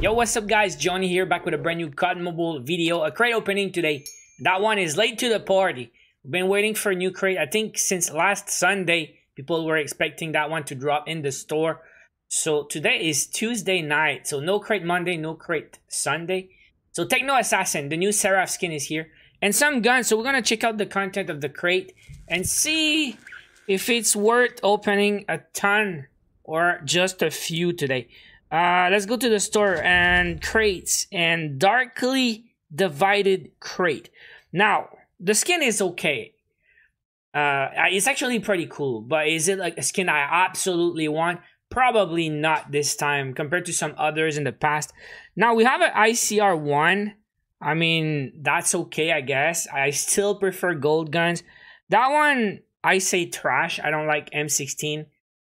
Yo, what's up guys, Johnny here, back with a brand new COD Mobile video, a crate opening today. That one is late to the party. We've been waiting for a new crate, I think since last Sunday. People were expecting that one to drop in the store. So today is Tuesday night, so no crate Monday, no crate Sunday. So Techno Assassin, the new Seraph skin is here, and some guns, so we're gonna check out the content of the crate and see if it's worth opening a ton or just a few today. Let's go to the store and crates and Darkly Divided crate. Now, the skin is okay. It's actually pretty cool, but is it like a skin I absolutely want? Probably not this time compared to some others in the past. Now, we have an ICR1. I mean, that's okay, I guess. I still prefer gold guns. That one, I say trash. I don't like M16.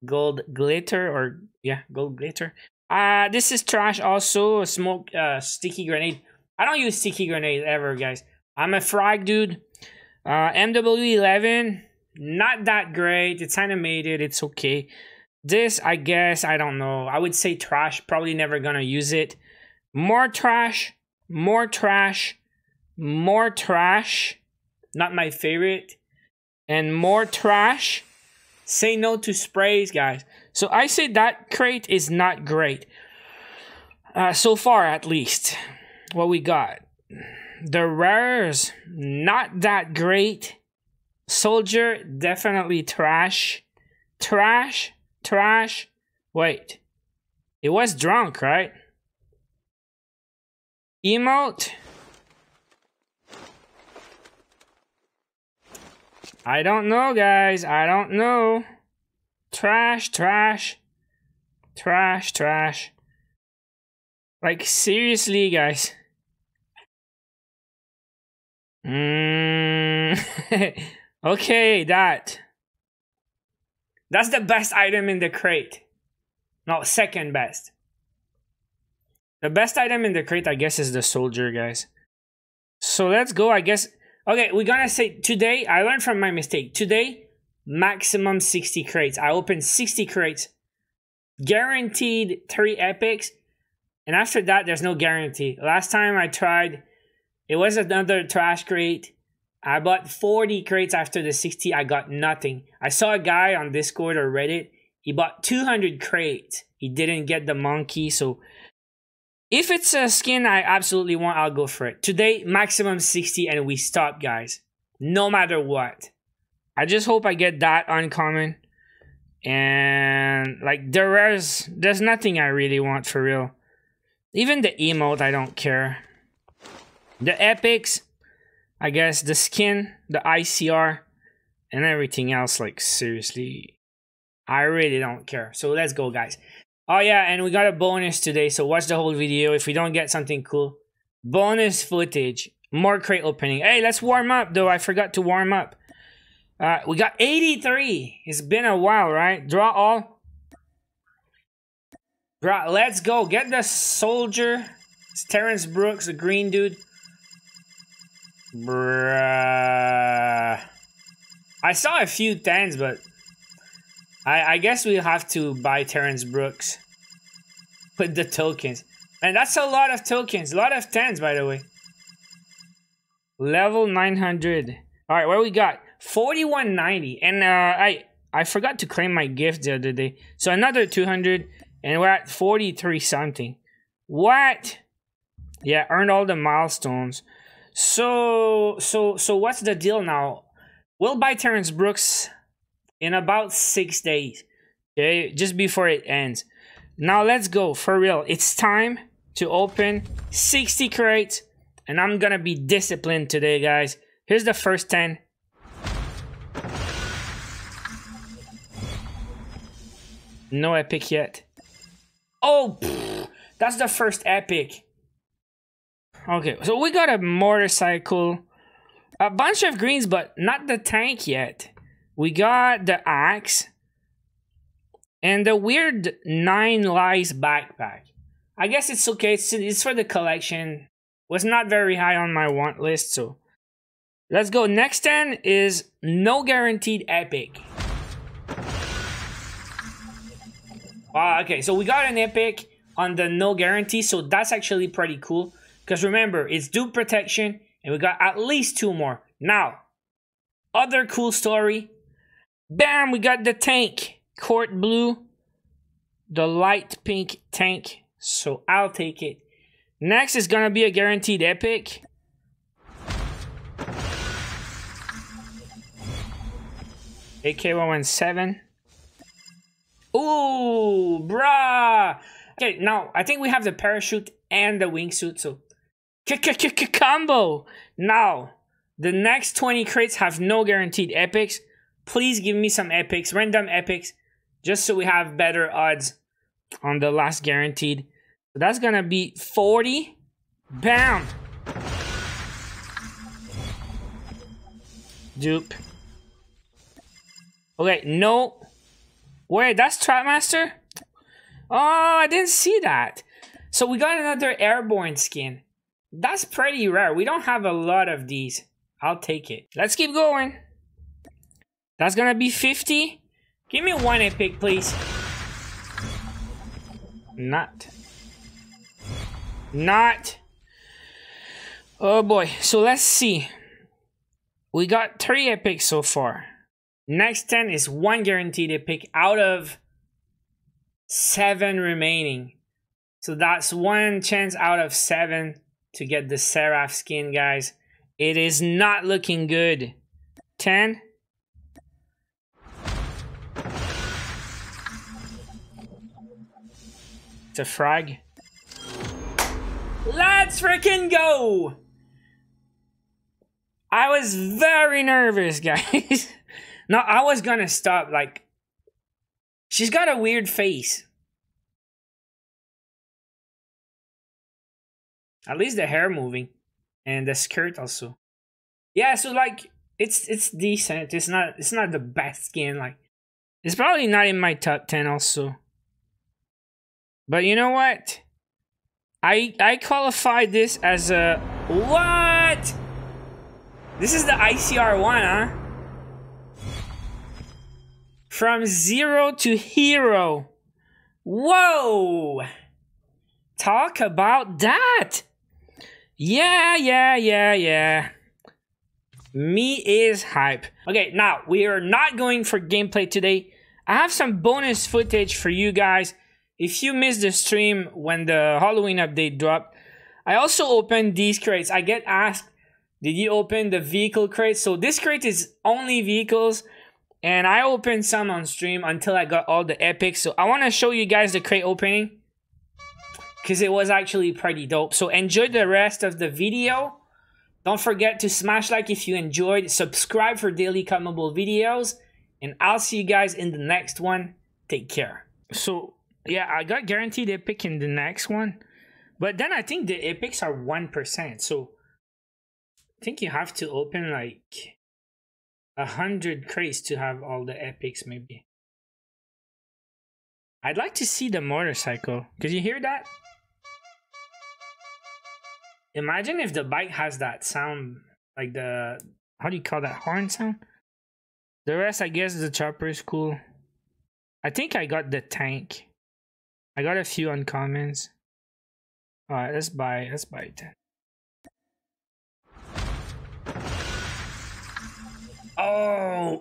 Gold glitter, or yeah, gold glitter. This is trash also. Smoke, sticky grenade. I don't use sticky grenade ever, guys. I'm a frag dude. MW11, not that great. It's animated, it's okay. This, I guess, I don't know. I would say trash, probably never gonna use it. More trash, more trash, more trash. Not my favorite. And more trash. Say no to sprays, guys. So I say that crate is not great. So far, at least. What we got. The rares, not that great. Soldier, definitely trash. Trash, trash. Wait. It was drunk, right? Emote. I don't know, guys. I don't know. Trash, trash. Trash, trash. Like, seriously, guys. Okay, that's the best item in the crate. No, second best. The best item in the crate, I guess, is the soldier, guys. So let's go, I guess. Okay, we're gonna say today, I learned from my mistake. Today, maximum 60 crates. I opened 60 crates, guaranteed 3 epics. And after that, there's no guarantee. Last time I tried, it was another trash crate. I bought 40 crates after the 60. I got nothing. I saw a guy on Discord or Reddit. He bought 200 crates. He didn't get the monkey. So if it's a skin I absolutely want, I'll go for it. Today, maximum 60 and we stop, guys. No matter what. I just hope I get that uncommon. And like the rares, there's nothing I really want for real. Even the emote, I don't care. The epics, I guess, the skin, the ICR, and everything else, like, seriously, I really don't care. So let's go, guys. Oh, yeah, and we got a bonus today, so watch the whole video if we don't get something cool. Bonus footage, more crate opening. Hey, let's warm up, though. I forgot to warm up. We got 83. It's been a while, right? Draw all. Bruh, let's go. Get the soldier. It's Terrence Brooks, the green dude. Bruh. I saw a few 10s, but I guess we have to buy Terrence Brooks with the tokens. And that's a lot of tokens. A lot of 10s, by the way. Level 900. Alright, what we got? 4190. And I forgot to claim my gift the other day. So another 200. And we're at 43 something. What? Yeah, earned all the milestones. So what's the deal now? We'll buy Terrence Brooks in about 6 days, okay? Just before it ends. Now let's go, for real. It's time to open 60 crates, and I'm gonna be disciplined today, guys. Here's the first 10. No epic yet. Oh, pff, that's the first epic. Okay, so we got a motorcycle, a bunch of greens, but not the tank yet. We got the axe and the weird 9 lives backpack. I guess it's okay. It's for the collection. Was not very high on my want list, so let's go. Next 10 is no guaranteed epic. Wow, okay, so we got an epic. on the no guarantee, so that's actually pretty cool. Because remember, it's dupe protection, and we got at least two more. Now, other cool story. Bam, we got the tank. Court blue, the light pink tank. So I'll take it. Next is gonna be a guaranteed epic. AK-117. Ooh, bruh. Okay, now I think we have the parachute and the wingsuit, so combo. Now, the next 20 crates have no guaranteed epics. Please give me some epics, random epics, just so we have better odds on the last guaranteed. So that's gonna be 40. Bam. Dupe. Okay, no. Wait, that's Trapmaster? Oh, I didn't see that. So we got another airborne skin. That's pretty rare. We don't have a lot of these. I'll take it. Let's keep going. That's gonna be 50. Give me one epic, please. Not. Oh boy. So let's see. We got 3 epics so far. Next 10 is 1 guaranteed epic out of 7 remaining. So that's 1 chance out of 7 to get the Seraph skin, guys. It is not looking good. 10. It's a frag. Let's freaking go! I was very nervous, guys. No, I was gonna stop, like... She's got a weird face. At least the hair moving. And the skirt also. Yeah, so like, it's decent. It's not the best skin, like... It's probably not in my top 10 also. But you know what? I qualify this as a... What? This is the ICR1, huh? From zero to hero. Whoa! Talk about that! Yeah. Me is hype. Okay, now, we are not going for gameplay today. I have some bonus footage for you guys. If you missed the stream when the Halloween update dropped, I also opened these crates. I get asked, did you open the vehicle crate? So this crate is only vehicles. And I opened some on stream until I got all the epics. So I want to show you guys the crate opening, because it was actually pretty dope. So enjoy the rest of the video. Don't forget to smash like if you enjoyed. Subscribe for daily commentable videos. And I'll see you guys in the next one. Take care. So yeah, I got guaranteed epic in the next one. But then I think the epics are 1%. So I think you have to open like... 100 crates to have all the epics, maybe. I'd like to see the motorcycle. Could you hear that? Imagine if the bike has that sound, like the... How do you call that? Horn sound? The rest, I guess the chopper is cool. I think I got the tank. I got a few uncommons. Alright, let's buy it then.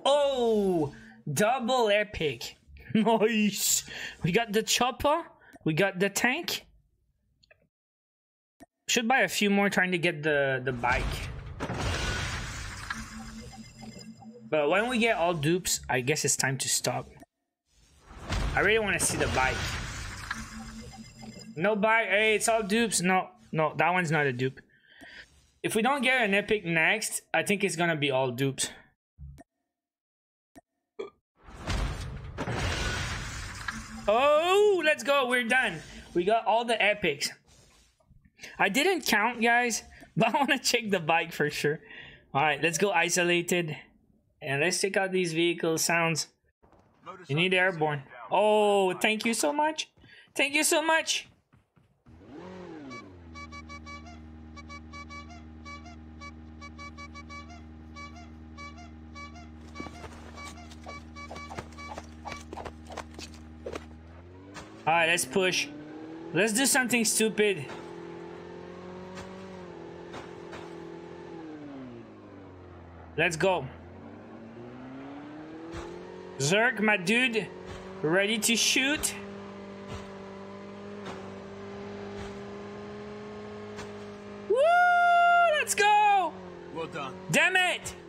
Oh, double epic. Nice. We got the chopper. We got the tank. Should buy a few more trying to get the bike. But when we get all dupes, I guess it's time to stop. I really want to see the bike. No bike. Hey, it's all dupes. No, that one's not a dupe. If we don't get an epic next, I think it's going to be all dupes. Oh, let's go. We're done. We got all the epics. I didn't count, guys, but I want to check the bike for sure. All right, let's go isolated. And let's check out these vehicle sounds. You need airborne. Oh, thank you so much. Thank you so much. All right, let's push. Let's do something stupid. Let's go. Zerg, my dude, ready to shoot? Woo! Let's go! Well done. Damn it!